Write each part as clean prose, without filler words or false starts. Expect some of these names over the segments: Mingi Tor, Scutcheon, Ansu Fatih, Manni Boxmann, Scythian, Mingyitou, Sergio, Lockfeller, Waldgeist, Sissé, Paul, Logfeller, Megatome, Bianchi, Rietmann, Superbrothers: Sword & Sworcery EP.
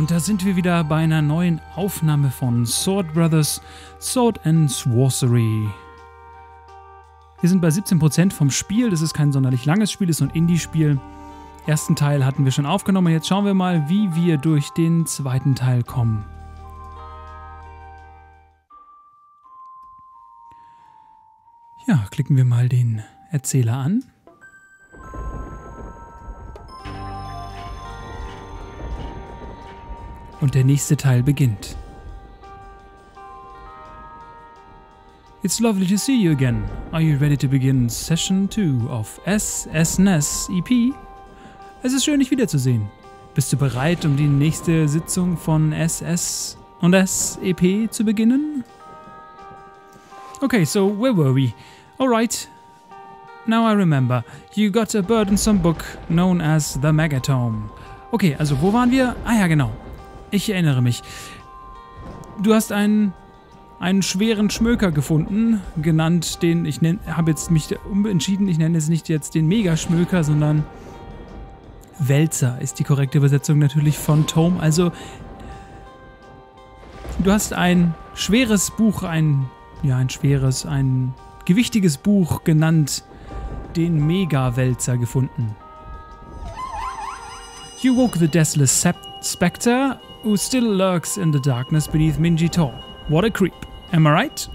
Und da sind wir wieder bei einer neuen Aufnahme von Superbrothers: Sword and Sworcery. Wir sind bei 17% vom Spiel. Das ist kein sonderlich langes Spiel, das ist ein Indie-Spiel. Ersten Teil hatten wir schon aufgenommen. Jetzt schauen wir mal, wie wir durch den zweiten Teil kommen. Ja, klicken wir mal den Erzähler an. Und der nächste Teil beginnt. It's lovely to see you again. Are you ready to begin Session 2 of SSNS EP? Es ist schön, dich wiederzusehen. Bist du bereit, um die nächste Sitzung von SS&S EP zu beginnen? Okay, so where were we? Alright. Now I remember. You got a burdensome book known as the Megatome. Okay, also wo waren wir? Ah ja, genau. Ich erinnere mich. Du hast einen schweren Schmöker gefunden, genannt den, habe jetzt mich umentschieden, ich nenne es nicht jetzt den Mega-Schmöker, sondern Wälzer ist die korrekte Übersetzung natürlich von Tome. Also, du hast ein schweres Buch, ein gewichtiges Buch genannt, den Mega-Wälzer gefunden. You woke the deathless spectre who still lurks in the darkness beneath Mingi Tor. What a creep. Am I right?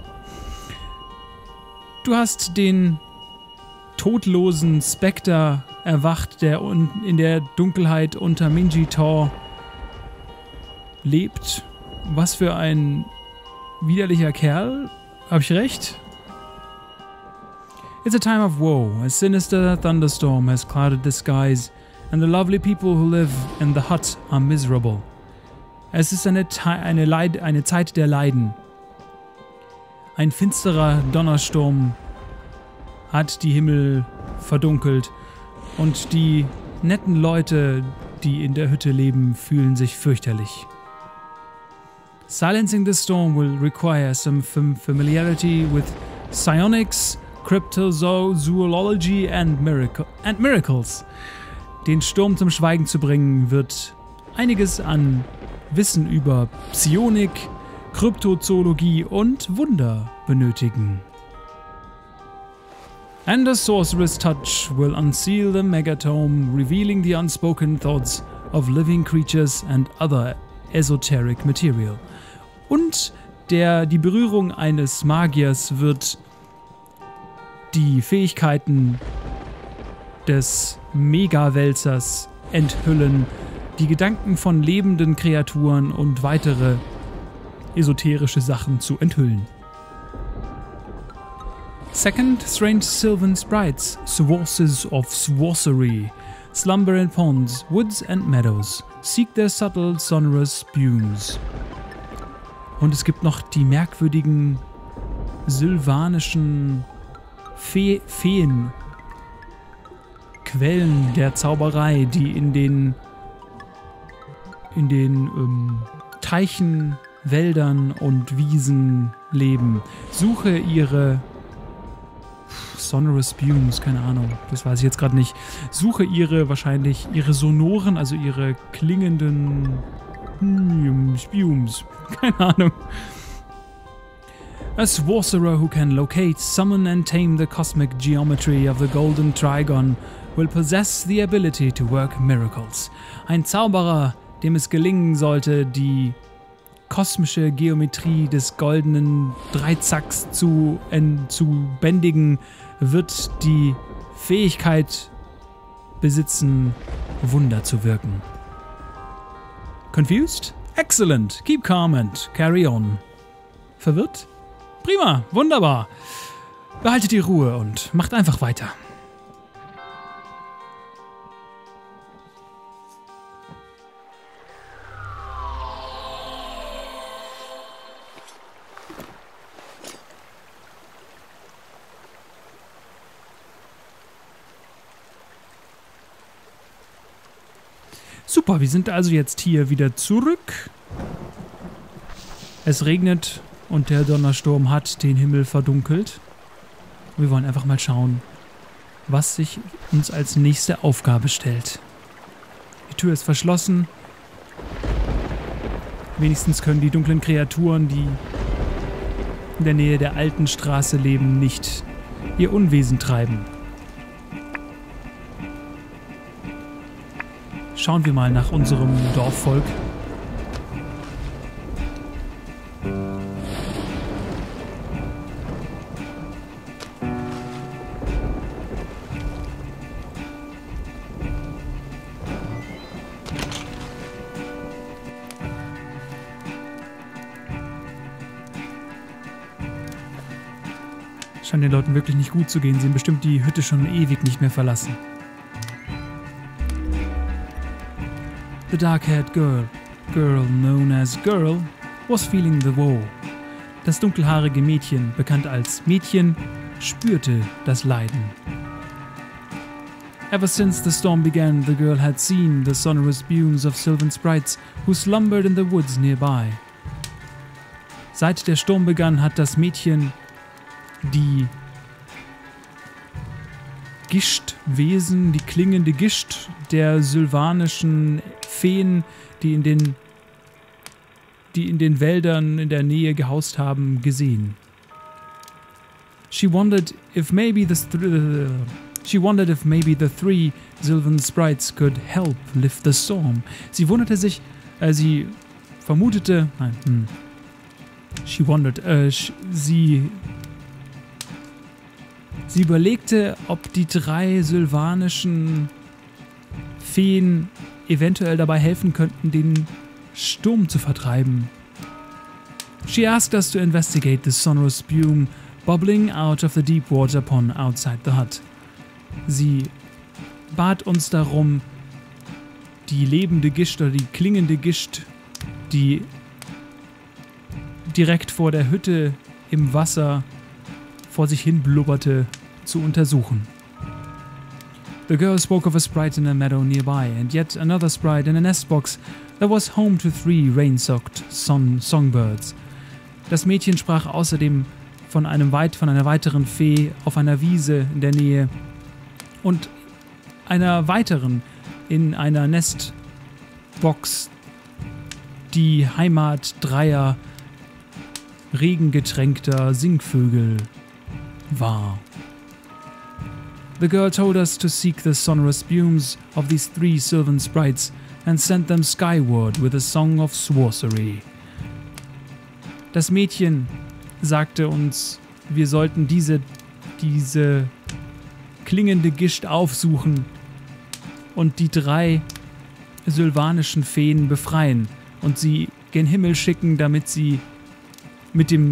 Du hast den todlosen Spectre erwacht, der in der Dunkelheit unter Mingi Tor lebt. Was für ein widerlicher Kerl. Hab ich recht? It's a time of woe. A sinister thunderstorm has clouded the skies and the lovely people who live in the hut are miserable. Es ist eine Zeit der Leiden. Ein finsterer Donnersturm hat die Himmel verdunkelt und die netten Leute, die in der Hütte leben, fühlen sich fürchterlich. Silencing the storm will require some familiarity with psionics, cryptozoology and miracles. Den Sturm zum Schweigen zu bringen, wird einiges an Wissen über Psionik, Kryptozoologie und Wunder benötigen. And a sorcerer's touch will unseal the Megatome, revealing the unspoken thoughts of living creatures and other esoteric material. Und die Berührung eines Magiers wird die Fähigkeiten des Megawälzers enthüllen, die Gedanken von lebenden Kreaturen und weitere esoterische Sachen zu enthüllen. Second, strange sylvan sprites, sources of sorcery, slumber in ponds, woods and meadows, seek their subtle sonorous spumes. Und es gibt noch die merkwürdigen sylvanischen Feen, Quellen der Zauberei, die in den Teichen, Wäldern und Wiesen leben. Suche ihre sonorous spumes, keine Ahnung, das weiß ich jetzt gerade nicht. Suche ihre sonoren, also ihre klingenden spumes, keine Ahnung. A sorcerer who can locate, summon and tame the cosmic geometry of the golden trigon will possess the ability to work miracles. Ein Zauberer, dem es gelingen sollte, die kosmische Geometrie des goldenen Dreizacks zu bändigen, wird die Fähigkeit besitzen, Wunder zu wirken. Confused? Excellent! Keep calm and carry on. Verwirrt? Prima! Wunderbar! Behaltet die Ruhe und macht einfach weiter. Super, wir sind also jetzt hier wieder zurück. Es regnet und der Donnersturm hat den Himmel verdunkelt. Wir wollen einfach mal schauen, was sich uns als nächste Aufgabe stellt. Die Tür ist verschlossen. Wenigstens können die dunklen Kreaturen, die in der Nähe der alten Straße leben, nicht ihr Unwesen treiben. Schauen wir mal nach unserem Dorfvolk. Scheint den Leuten wirklich nicht gut zu gehen. Sie haben bestimmt die Hütte schon ewig nicht mehr verlassen. The dark-haired girl known as Girl, was feeling the woe. Das dunkelhaarige Mädchen, bekannt als Mädchen, spürte das Leiden. Ever since the storm began, the girl had seen the sonorous beams of sylvan sprites who slumbered in the woods nearby. Seit der Sturm begann, hat das Mädchen die Gischtwesen, die klingende Gischt der sylvanischen Feen, die in den Wäldern in der Nähe gehaust haben, gesehen. She wondered if maybe the three sylvan sprites could help lift the storm. Sie überlegte, ob die drei sylvanischen Feen eventuell dabei helfen könnten, den Sturm zu vertreiben. She asked us to investigate the sonorous spume bubbling out of the deep water pond outside the hut. Sie bat uns darum, die lebende Gischt oder die klingende Gischt, die direkt vor der Hütte im Wasser vor sich hin blubberte, zu untersuchen. The girl spoke of a sprite in a meadow nearby, and yet another sprite in a nest box that was home to three rain-soaked songbirds. Das Mädchen sprach außerdem von einer weiteren Fee auf einer Wiese in der Nähe und einer weiteren in einer Nestbox, die Heimat dreier regengetränkter Singvögel war. The girl told us to seek the sonorous beams of these three sylvan sprites and sent them skyward with a song of sorcery. Das Mädchen sagte uns, wir sollten diese klingende Gischt aufsuchen und die drei sylvanischen Feen befreien und sie gen Himmel schicken, damit sie mit dem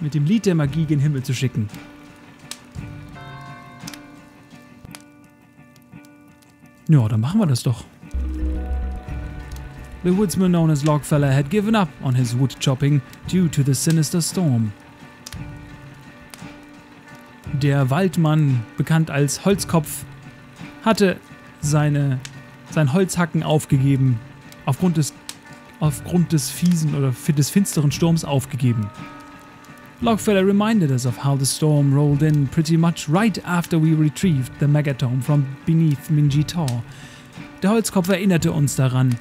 Lied der Magie gen Himmel zu schicken. Ja, dann machen wir das doch. The woodsman known as Logfeller had given up on his wood chopping due to the sinister storm. Der Waldmann, bekannt als Holzkopf, hatte sein Holzhacken aufgegeben, aufgrund des fiesen oder des finsteren Sturms aufgegeben. Lockfeller reminded us of how the storm rolled in pretty much right after we retrieved the Megatome from beneath Mingi Tor. Der Holzkopf erinnerte uns daran,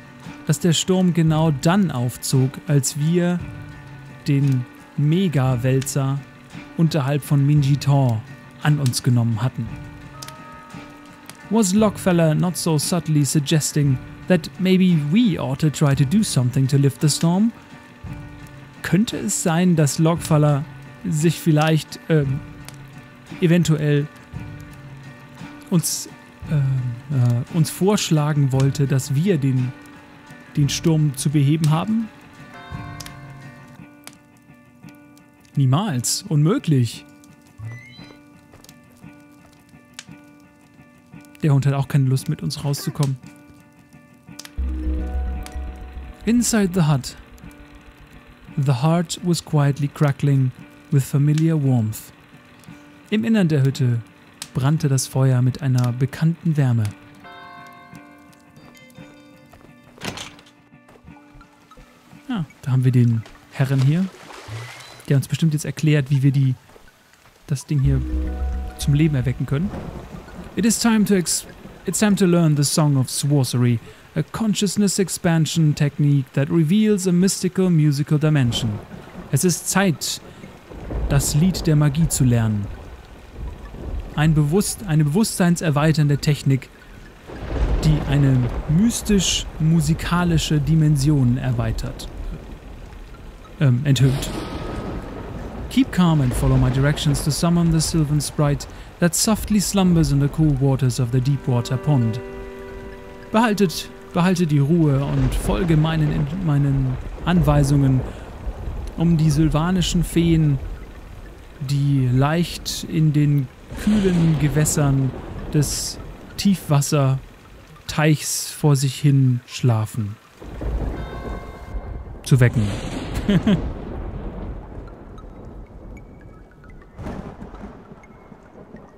dass der Sturm genau dann aufzog, als wir den Mega-Wälzer unterhalb von Mingi Tor an uns genommen hatten. Was Lockfeller not so subtly suggesting that maybe we ought to try to do something to lift the storm? Könnte es sein, dass Logfeller sich vielleicht eventuell uns vorschlagen wollte, dass wir den Sturm zu beheben haben? Niemals. Unmöglich. Der Hund hat auch keine Lust, mit uns rauszukommen. Inside the hut. The heart was quietly crackling with familiar warmth. Im Innern der Hütte brannte das Feuer mit einer bekannten Wärme. Ja, da haben wir den Herren hier, der uns bestimmt jetzt erklärt, wie wir das Ding hier zum Leben erwecken können. It's time to learn the song of sorcery a consciousness expansion technique that reveals a mystical musical dimension. Es ist Zeit, das Lied der Magie zu lernen. Eine bewusstseinserweiternde Technik, die eine mystisch-musikalische Dimension erweitert. Enthüllt. Keep calm and follow my directions to summon the sylvan sprite that softly slumbers in the cool waters of the Deepwater Pond. Behalte die Ruhe und folge meinen Anweisungen, um die sylvanischen Feen, die leicht in den kühlen Gewässern des Tiefwasserteichs vor sich hin schlafen, zu wecken.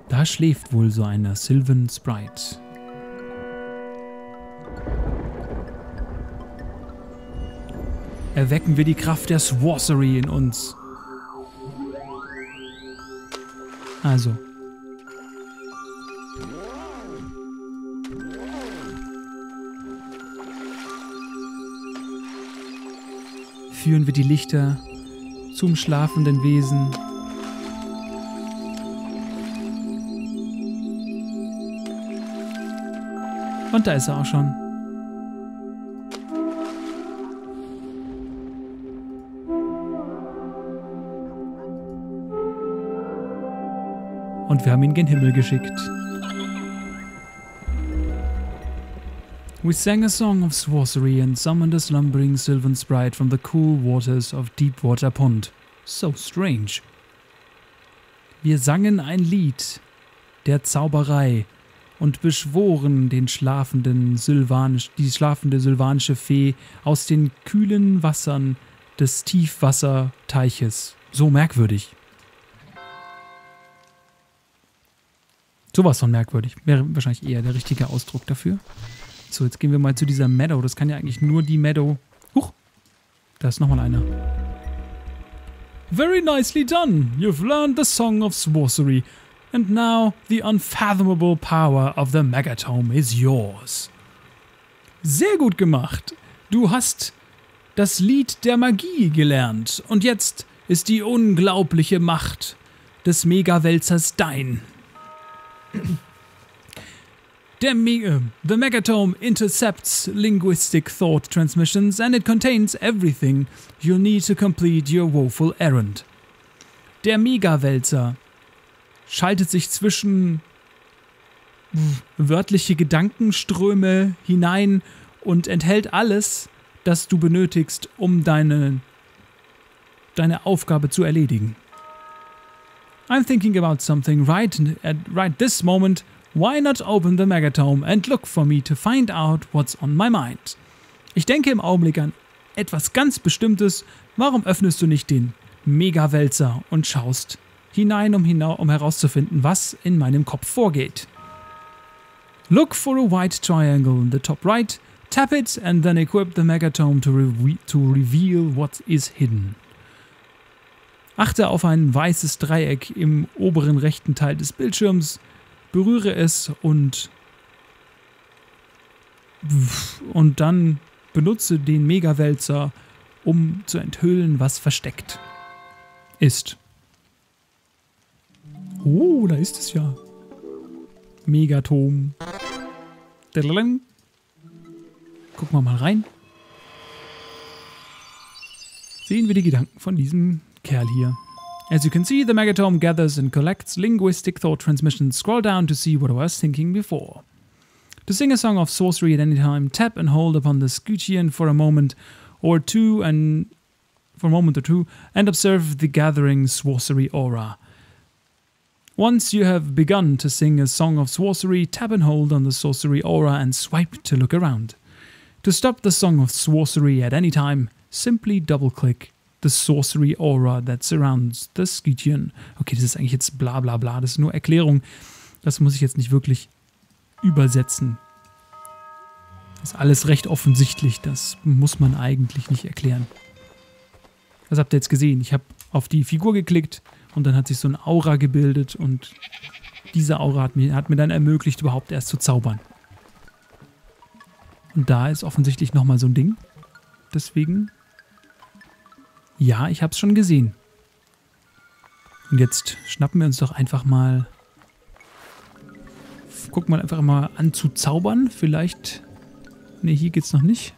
Da schläft wohl so einer Sylvan Sprite. Erwecken wir die Kraft der Sworcery in uns. Also. Führen wir die Lichter zum schlafenden Wesen. Und da ist er auch schon. Und wir haben ihn gen Himmel geschickt. We sang a song of sorcery and summoned a slumbering sylvan sprite from the cool waters of Deepwater Pond. So strange. Wir sangen ein Lied der Zauberei und beschworen die schlafende sylvanische Fee aus den kühlen Wassern des Tiefwasserteiches. So merkwürdig. Sowas von merkwürdig. Wäre wahrscheinlich eher der richtige Ausdruck dafür. So, jetzt gehen wir mal zu dieser Meadow. Das kann ja eigentlich nur die Meadow... Huch! Da ist nochmal einer. Very nicely done! You've learned the song of sorcery. And now the unfathomable power of the Megatome is yours. Sehr gut gemacht! Du hast das Lied der Magie gelernt. Und jetzt ist die unglaubliche Macht des Megawälzers dein. The Megatome intercepts linguistic thought transmissions and it contains everything you'll need to complete your woeful errand. Der Megawälzer schaltet sich zwischen wörtliche Gedankenströme hinein und enthält alles, das du benötigst, um deine Aufgabe zu erledigen. I'm thinking about something right this moment. Why not open the Megatome and look for me to find out what's on my mind? Ich denke im Augenblick an etwas ganz Bestimmtes. Warum öffnest du nicht den Megawälzer und schaust hinein, um herauszufinden, was in meinem Kopf vorgeht? Look for a white triangle in the top right. Tap it and then equip the Megatome to reveal what is hidden. Achte auf ein weißes Dreieck im oberen rechten Teil des Bildschirms. Berühre es und dann benutze den Megawälzer, um zu enthüllen, was versteckt ist. Oh, da ist es ja. Megatome. Gucken wir mal rein. Sehen wir die Gedanken von diesem Kerl hier. As you can see, the Megatome gathers and collects linguistic thought transmissions. Scroll down to see what I was thinking before. To sing a song of sorcery at any time, tap and hold upon the Scutcheon for a moment or two and observe the gathering sorcery aura. Once you have begun to sing a song of sorcery, tap and hold on the sorcery aura and swipe to look around. To stop the song of sorcery at any time, simply double-click the sorcery aura that surrounds the Scythian. Okay, das ist eigentlich jetzt bla bla bla, das ist nur Erklärung. Das muss ich jetzt nicht wirklich übersetzen. Das ist alles recht offensichtlich, das muss man eigentlich nicht erklären. Das habt ihr jetzt gesehen. Ich habe auf die Figur geklickt und dann hat sich so eine Aura gebildet und diese Aura hat mir dann ermöglicht, überhaupt erst zu zaubern. Und da ist offensichtlich nochmal so ein Ding. Deswegen... Ja, ich hab's schon gesehen. Und jetzt schnappen wir uns doch einfach mal... Gucken wir einfach mal an zu zaubern. Vielleicht... Ne, hier geht's noch nicht.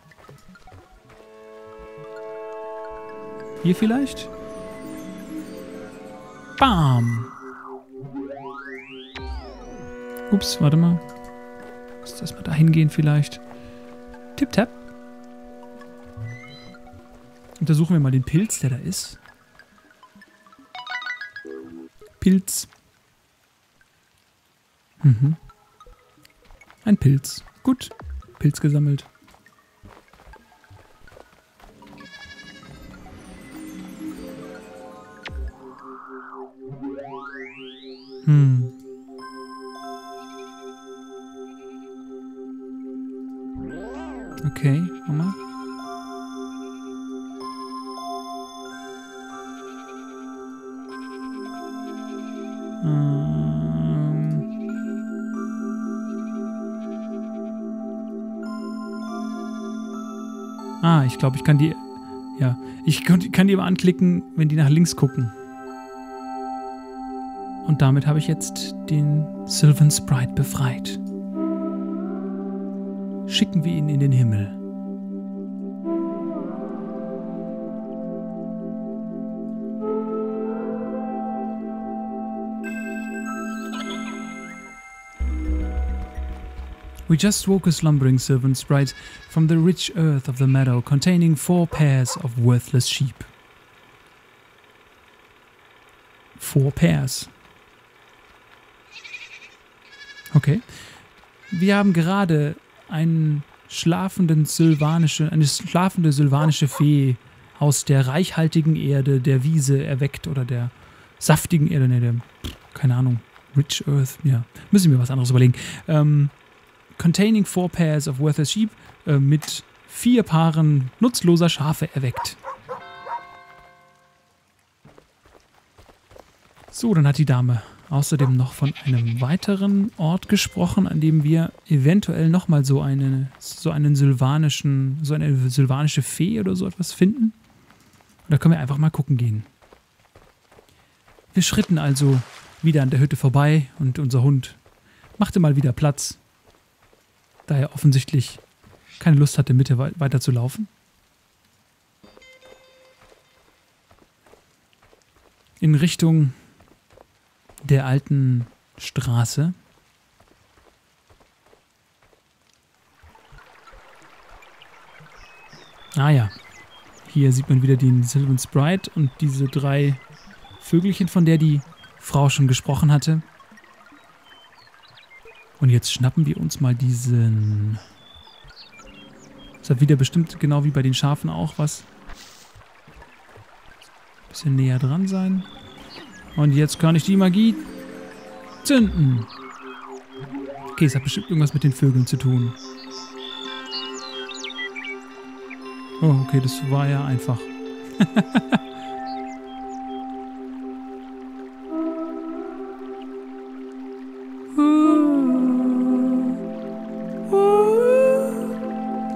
Hier vielleicht? Bam! Ups, warte mal. Lass erstmal da hingehen vielleicht. Tipp-Tap. Untersuchen wir mal den Pilz, der da ist. Pilz. Mhm. Ein Pilz. Gut. Pilz gesammelt. Hm. Okay, schau mal. Ah, ich glaube, ich kann die... Ja, ich kann die immer anklicken, wenn die nach links gucken. Und damit habe ich jetzt den Sylvan Sprite befreit. Schicken wir ihn in den Himmel. We just woke a slumbering Sylvan Sprite from the rich earth of the meadow, containing 4 pairs of worthless sheep. 4 pairs. Okay. Wir haben gerade eine schlafende sylvanische Fee aus der reichhaltigen Erde, der Wiese erweckt oder der saftigen Erde, ne, der, keine Ahnung, Rich Earth, ja, müssen wir was anderes überlegen. Containing 4 pairs of worthless sheep, mit 4 Paaren nutzloser Schafe erweckt. So, dann hat die Dame außerdem noch von einem weiteren Ort gesprochen, an dem wir eventuell nochmal so eine sylvanische Fee oder so etwas finden. Und da können wir einfach mal gucken gehen. Wir schritten also wieder an der Hütte vorbei und unser Hund machte mal wieder Platz, da er offensichtlich keine Lust hatte, mit weiter zu laufen. In Richtung der alten Straße. Ah ja, hier sieht man wieder den Sylvan Sprite und diese 3 Vögelchen, von der die Frau schon gesprochen hatte. Und jetzt schnappen wir uns mal diesen... Das hat wieder bestimmt, genau wie bei den Schafen auch, was. Ein bisschen näher dran sein. Und jetzt kann ich die Magie zünden. Okay, es hat bestimmt irgendwas mit den Vögeln zu tun. Oh, okay, das war ja einfach.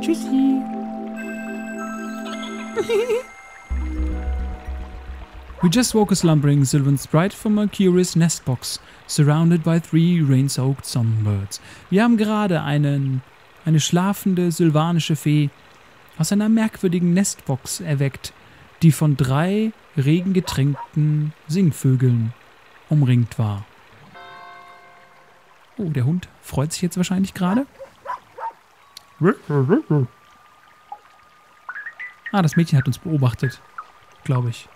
Tschüssi. We just woke a slumbering Sylvan Sprite from a curious nest box, surrounded by 3 rain-soaked songbirds. Wir haben gerade eine schlafende sylvanische Fee aus einer merkwürdigen Nestbox erweckt, die von 3 regengetränkten Singvögeln umringt war. Oh, der Hund freut sich jetzt wahrscheinlich gerade. Ah, das Mädchen hat uns beobachtet, glaube ich.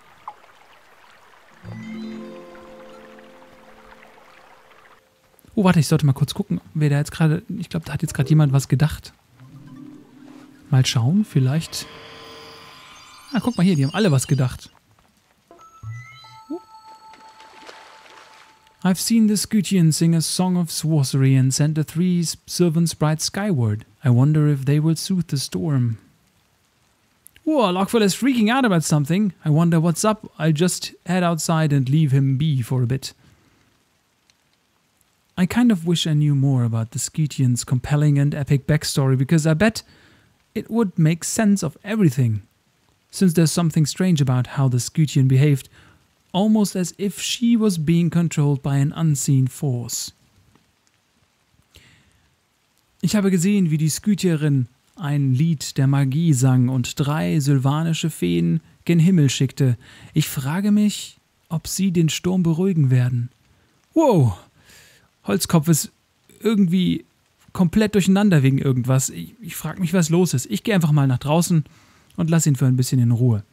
Oh, warte, ich sollte mal kurz gucken, wer da jetzt gerade... Ich glaube, da hat jetzt gerade jemand was gedacht. Mal schauen, vielleicht... Ah, guck mal hier, die haben alle was gedacht. I've seen the Scutcheon sing a song of sorcery and send the 3 Sylvan Sprites skyward. I wonder if they will soothe the storm. Whoa, Lockfeller is freaking out about something. I wonder what's up. I'll just head outside and leave him be for a bit. I kind of wish I knew more about the Scythian's compelling and epic backstory, because I bet it would make sense of everything. Since there's something strange about how the Scythian behaved, almost as if she was being controlled by an unseen force. Ich habe gesehen, wie die Scythierin ein Lied der Magie sang und 3 sylvanische Feen gen Himmel schickte. Ich frage mich, ob sie den Sturm beruhigen werden. Wow, Holzkopf ist irgendwie komplett durcheinander wegen irgendwas. Ich frage mich, was los ist. Ich gehe einfach mal nach draußen und lasse ihn für ein bisschen in Ruhe.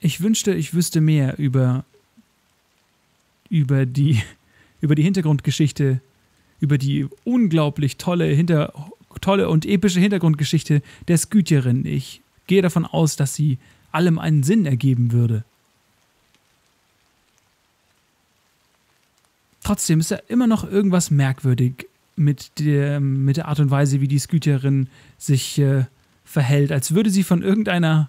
Ich wünschte, ich wüsste mehr über die Hintergrundgeschichte, über die unglaublich tolle und epische Hintergrundgeschichte der Scythierin. Ich gehe davon aus, dass sie allem einen Sinn ergeben würde. Trotzdem ist da immer noch irgendwas merkwürdig mit der Art und Weise, wie die Scythierin sich verhält, als würde sie von irgendeiner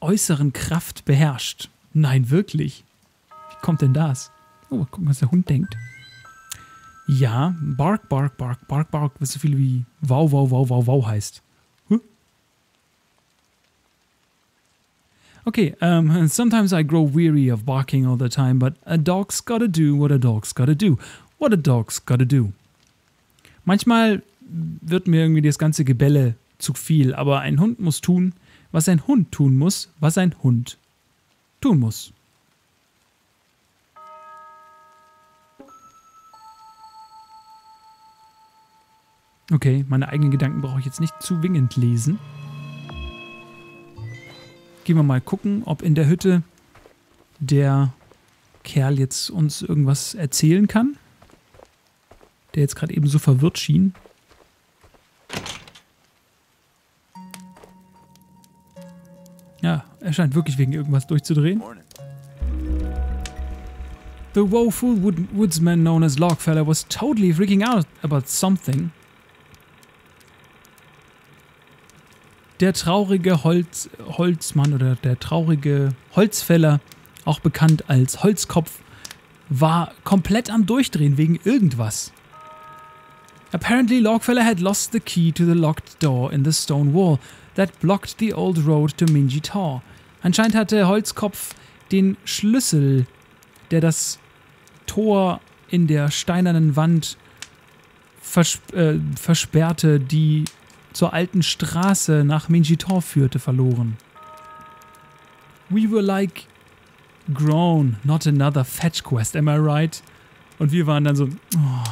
äußeren Kraft beherrscht. Nein, wirklich? Wie kommt denn das? Oh, gucken, was der Hund denkt. Ja, bark, bark, bark, bark, bark, was so viel wie wow, wow, wow, wow, wow heißt. Huh? Okay, sometimes I grow weary of barking all the time, but a dog's gotta do what a dog's gotta do. What a dog's gotta do. Manchmal wird mir irgendwie das ganze Gebelle zu viel, aber ein Hund muss tun, was ein Hund tun muss, was ein Hund tun muss. Okay, meine eigenen Gedanken brauche ich jetzt nicht zwingend lesen. Gehen wir mal gucken, ob in der Hütte der Kerl jetzt uns irgendwas erzählen kann, der jetzt gerade eben so verwirrt schien. Ja, er scheint wirklich wegen irgendwas durchzudrehen. The woeful woodsman known as Logfeller was totally freaking out about something. Der traurige Holzmann oder der traurige Holzfäller, auch bekannt als Holzkopf, war komplett am Durchdrehen wegen irgendwas. Apparently, Logfeller had lost the key to the locked door in the stone wall that blocked the old road to Mingi Tor. Anscheinend hatte Holzkopf den Schlüssel, der das Tor in der steinernen Wand versperrte, die zur alten Straße nach Mingyitou führte, verloren. We were like grown, not another fetch quest, am I right? Und wir waren dann so, oh,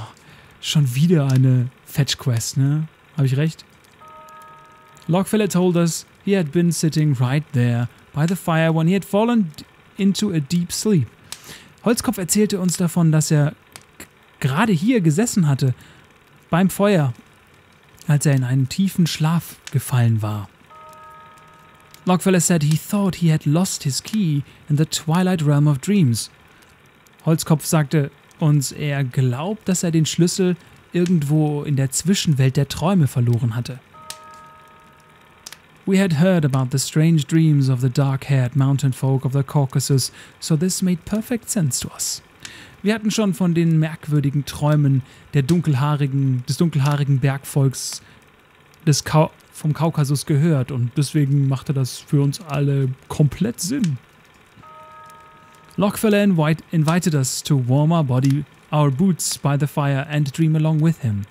schon wieder eine fetch quest, ne? Habe ich recht? Logfeller told us he had been sitting right there by the fire when he had fallen into a deep sleep. Holzkopf erzählte uns davon, dass er gerade hier gesessen hatte, beim Feuer, als er in einen tiefen Schlaf gefallen war. Logfeller said he thought he had lost his key in the twilight realm of dreams. Holzkopf sagte uns, er glaubt, dass er den Schlüssel irgendwo in der Zwischenwelt der Träume verloren hatte. We had heard about the strange dreams of the dark-haired mountain folk of the Caucasus, so this made perfect sense to us. Wir hatten schon von den merkwürdigen Träumen der des dunkelhaarigen Bergvolks vom Kaukasus gehört, und deswegen machte das für uns alle komplett Sinn. Logfeller invited us to warm our boots by the fire and dream along with him.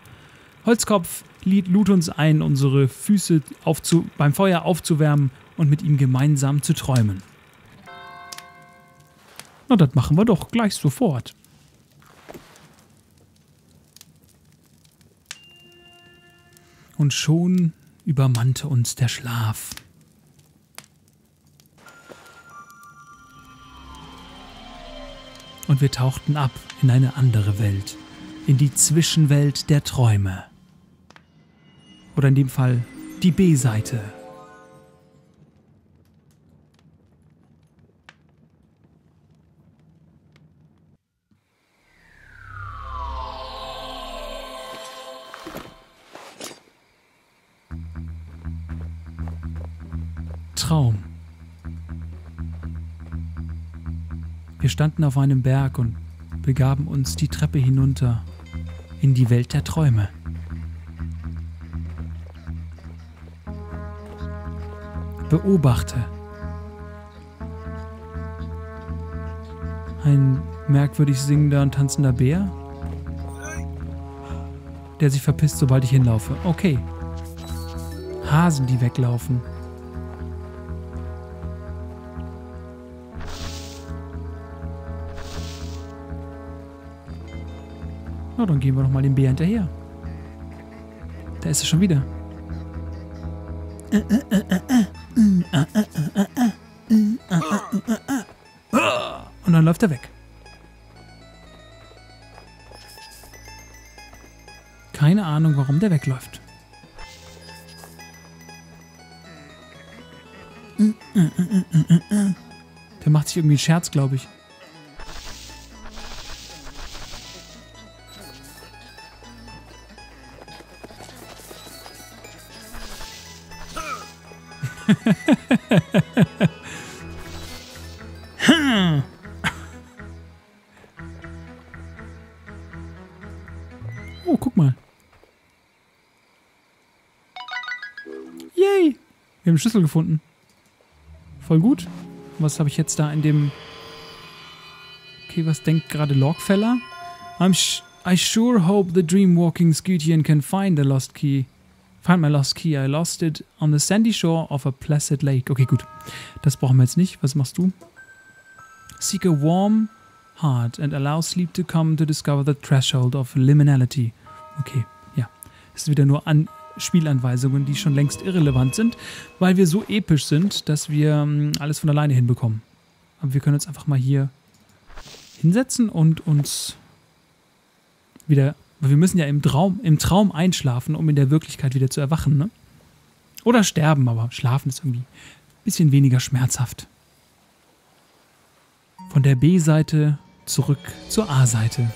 Holzkopf lud uns ein, unsere Füße beim Feuer aufzuwärmen und mit ihm gemeinsam zu träumen. Na, das machen wir doch gleich sofort. Und schon übermannte uns der Schlaf. Und wir tauchten ab in eine andere Welt, in die Zwischenwelt der Träume. Oder in dem Fall die B-Seite. Traum. Wir standen auf einem Berg und begaben uns die Treppe hinunter in die Welt der Träume. Beobachte. Ein merkwürdig singender und tanzender Bär, der sich verpisst, sobald ich hinlaufe. Okay. Hasen, die weglaufen. Na, dann gehen wir nochmal dem Bär hinterher. Da ist er schon wieder. Und dann läuft er weg. Keine Ahnung, warum der wegläuft. Der macht sich irgendwie einen Scherz, glaube ich. Oh, guck mal. Yay! Wir haben einen Schlüssel gefunden. Voll gut. Was habe ich jetzt da in dem... Okay, was denkt gerade Logfeller? I sure hope the dream-walking Scythian can find the lost key. Find my lost key. I lost it on the sandy shore of a placid lake. Okay, gut. Das brauchen wir jetzt nicht. Was machst du? Seek a warm heart and allow sleep to come to discover the threshold of liminality. Okay, ja. Das ist wieder nur an... Spielanweisungen, die schon längst irrelevant sind, weil wir so episch sind, dass wir alles von alleine hinbekommen. Aber wir können uns einfach mal hier hinsetzen und uns wieder... Weil wir müssen ja im Traum einschlafen, um in der Wirklichkeit wieder zu erwachen, ne? Oder sterben, aber schlafen ist irgendwie ein bisschen weniger schmerzhaft. Von der B-Seite zurück zur A-Seite.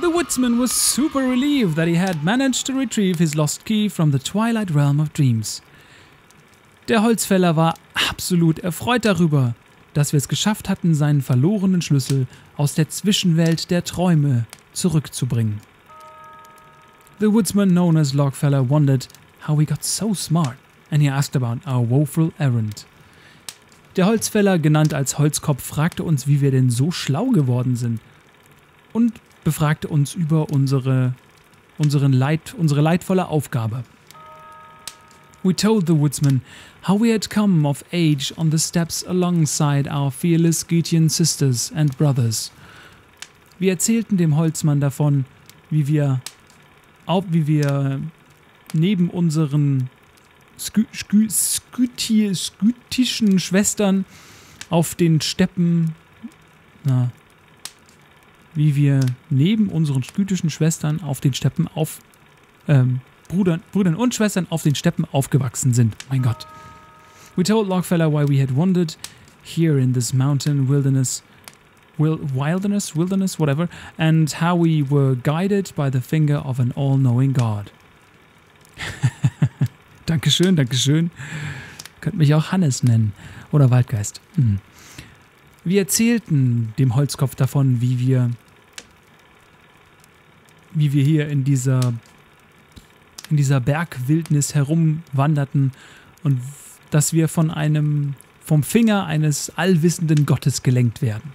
The woodsman was super relieved that he had managed to retrieve his lost key from the twilight realm of dreams. Der Holzfäller war absolut erfreut darüber, dass wir es geschafft hatten, seinen verlorenen Schlüssel aus der Zwischenwelt der Träume zurückzubringen. The woodsman known as Logfeller wondered how we got so smart, and he asked about our woeful errand. Der Holzfäller, genannt als Holzkopf, fragte uns, wie wir denn so schlau geworden sind und befragte uns über unsere leidvolle Aufgabe. We told the woodsman how we had come of age on the steps alongside our fearless Scythian sisters and brothers. Wir erzählten dem Holzmann davon, wie wir neben unseren skytischen Schwestern auf den Steppen, Brüdern und Schwestern auf den Steppen aufgewachsen sind. Mein Gott. We told Logfeller why we had wandered here in this mountain wilderness, whatever, and how we were guided by the finger of an all-knowing God. Dankeschön, Dankeschön. Könnt mich auch Hannes nennen. Oder Waldgeist. Hm. Wir erzählten dem Holzkopf davon, wie wir hier in dieser Bergwildnis herumwanderten und dass wir vom Finger eines allwissenden Gottes gelenkt werden.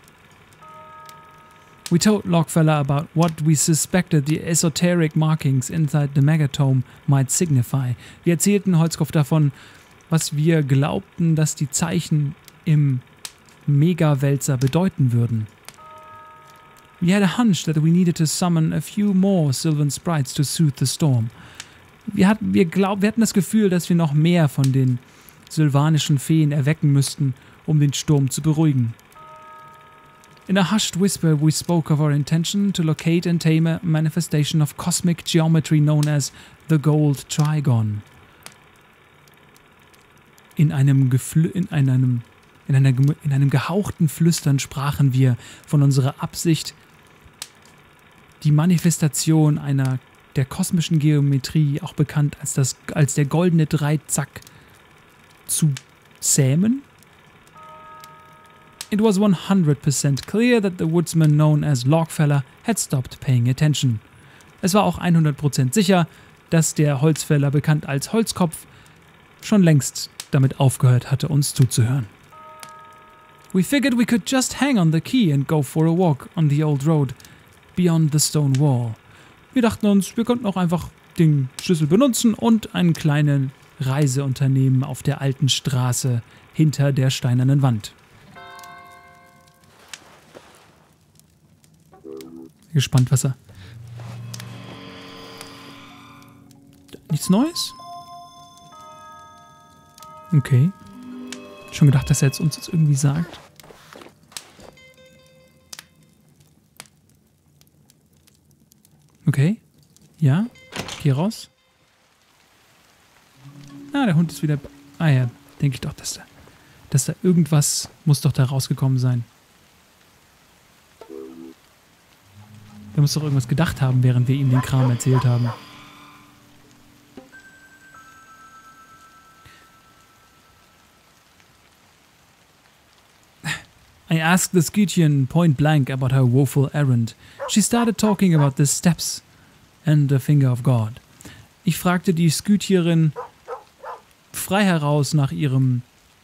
We told Logfeller about what we suspected the esoteric markings inside the Megatome might signify. Wir erzählten Holzkopf davon, was wir glaubten, dass die Zeichen im Megawälzer bedeuten würden. We had a hunch that we needed to summon a few more Sylvan Sprites to soothe the storm. Wir hatten das Gefühl, dass wir noch mehr von den sylvanischen Feen erwecken müssten, um den Sturm zu beruhigen. In a hushed whisper, we spoke of our intention to locate and tame a manifestation of cosmic geometry known as the Gold Trigon. In einem In einem gehauchten Flüstern sprachen wir von unserer Absicht, die Manifestation einer der kosmischen Geometrie, auch bekannt als der goldene Dreizack, zu zähmen. It was 100% clear that the woodsman known as Lockfeller had stopped paying attention. Es war auch 100% sicher, dass der Holzfäller, bekannt als Holzkopf, schon längst damit aufgehört hatte, uns zuzuhören. We figured we could just hang on the quay and go for a walk on the old road beyond the stone wall. Wir dachten uns, wir könnten auch einfach den Schlüssel benutzen und einen kleinen Reise unternehmen auf der alten Straße hinter der steinernen Wand. Gespannt, was er... Nichts Neues? Okay. Schon gedacht, dass er jetzt uns jetzt irgendwie sagt. Okay. Ja. Geh raus. Ah, der Hund ist wieder... Ah ja, denke ich doch, dass da irgendwas muss doch da rausgekommen sein. Der muss doch irgendwas gedacht haben, während wir ihm den Kram erzählt haben. I asked the Scutcheon point blank about her woeful errand. She started talking about the steps and the finger of God. Ich fragte die Scythierin frei heraus nach ihrer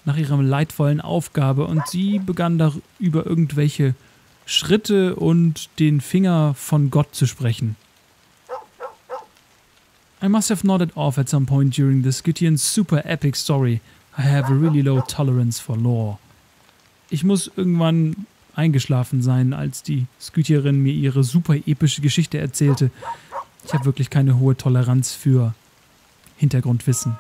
leidvollen Aufgabe und sie begann darüber irgendwelche Schritte und den Finger von Gott zu sprechen. I must have nodded off at some point during the Scythion's super epic story. I have a really low tolerance for lore. Ich muss irgendwann eingeschlafen sein, als die Scythierin mir ihre super epische Geschichte erzählte. Ich habe wirklich keine hohe Toleranz für Hintergrundwissen.